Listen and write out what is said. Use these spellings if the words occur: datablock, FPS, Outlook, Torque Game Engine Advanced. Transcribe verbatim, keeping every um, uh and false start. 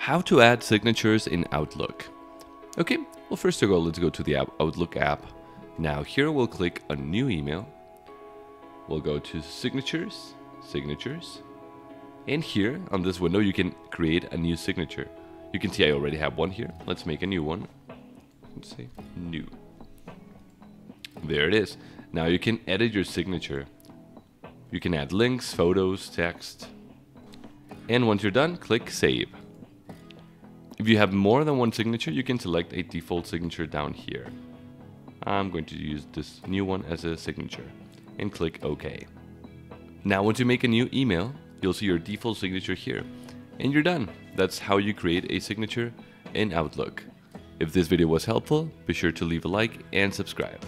How to add signatures in Outlook. Okay, well, first of all, let's go to the Outlook app. Now here we'll click a new email. We'll go to signatures, signatures. And here on this window, you can create a new signature. You can see I already have one here. Let's make a new one. Let's say new. There it is. Now you can edit your signature. You can add links, photos, text. And once you're done, click save. If you have more than one signature, you can select a default signature down here. I'm going to use this new one as a signature and click OK. Now once you make a new email, you'll see your default signature here. And you're done. That's how you create a signature in Outlook. If this video was helpful, be sure to leave a like and subscribe.